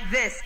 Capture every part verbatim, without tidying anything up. like this.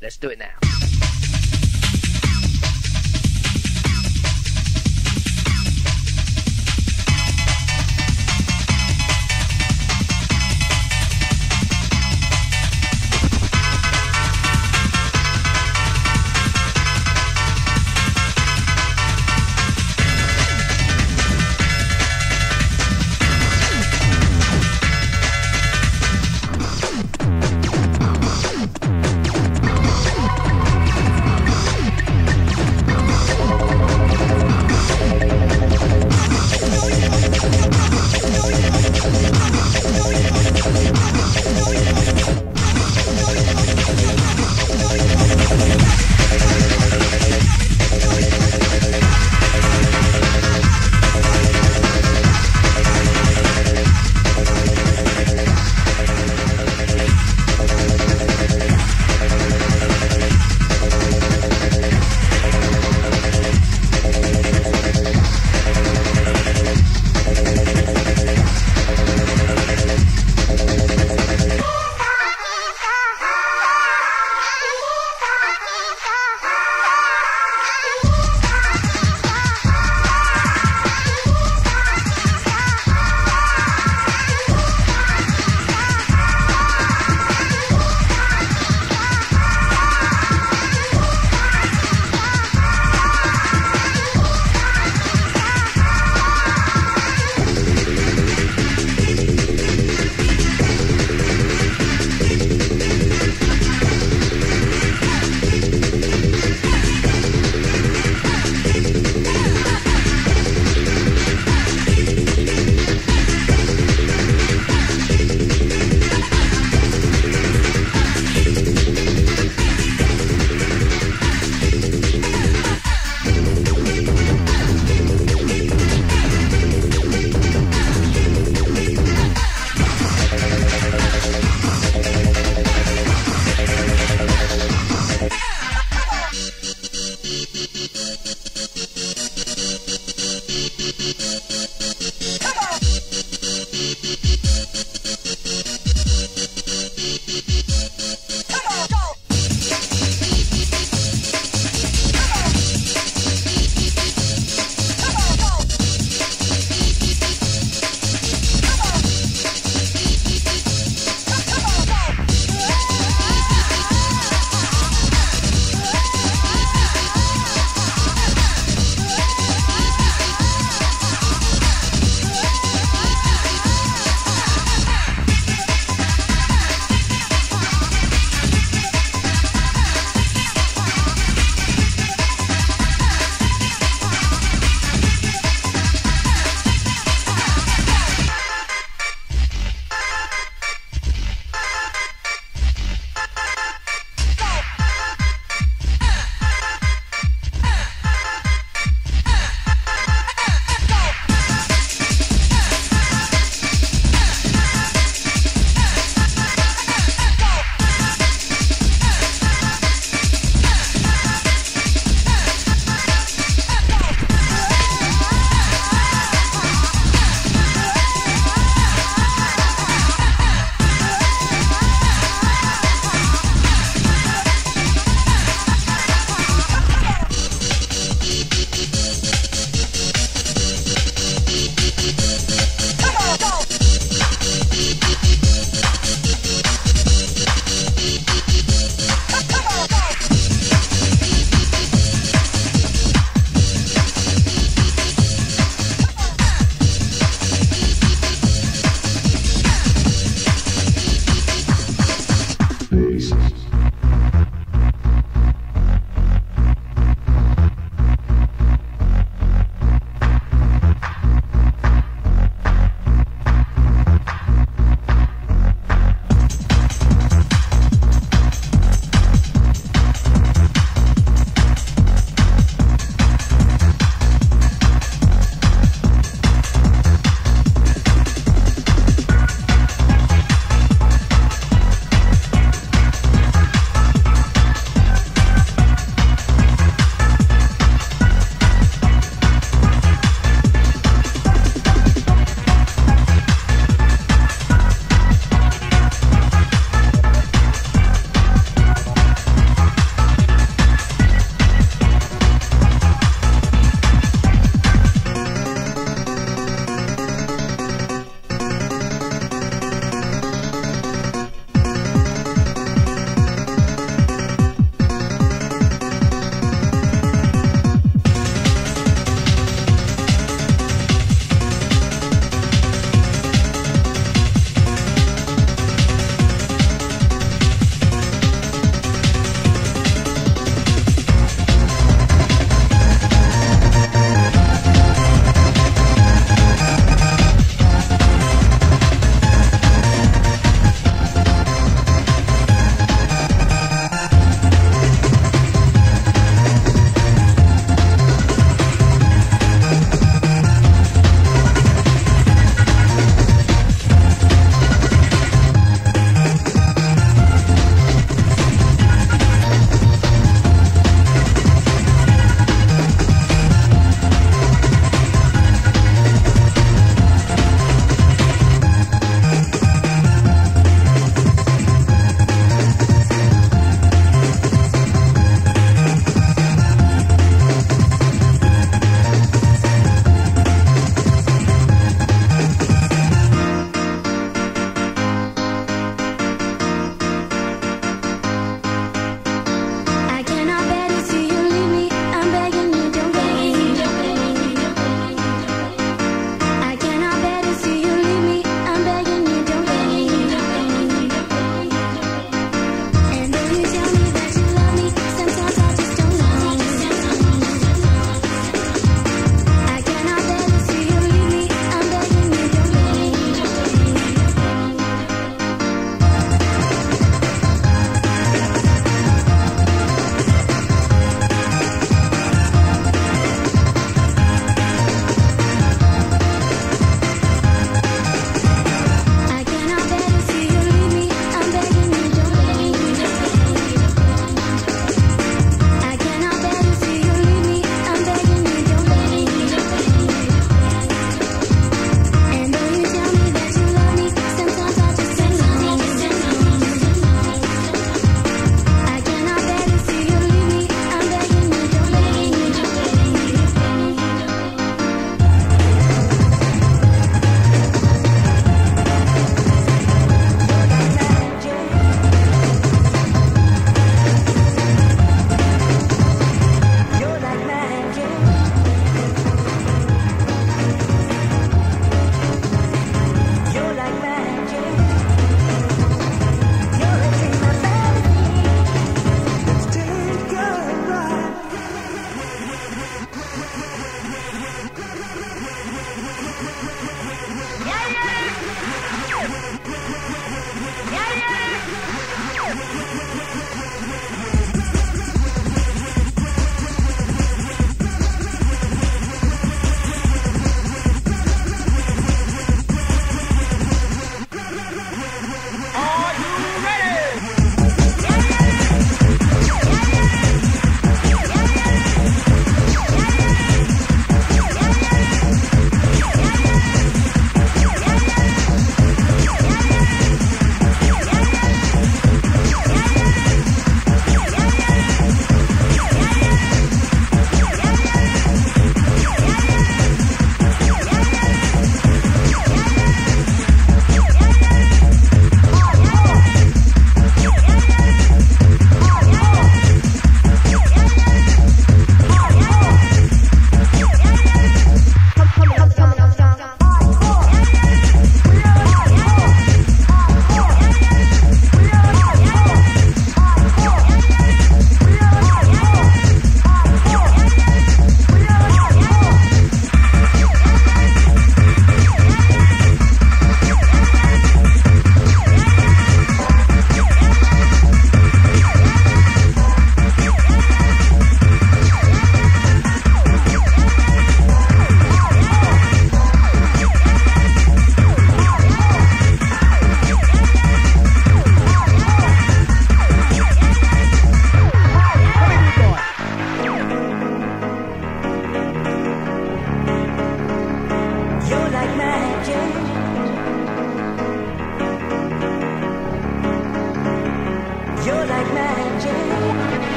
Let's do it now.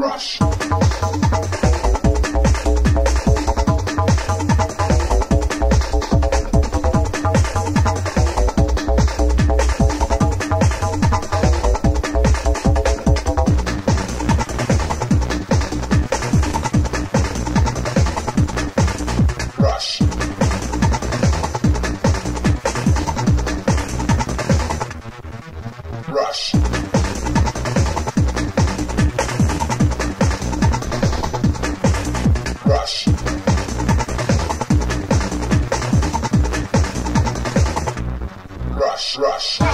Rush. Rush. Rush. Rush, rush. Rush.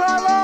color.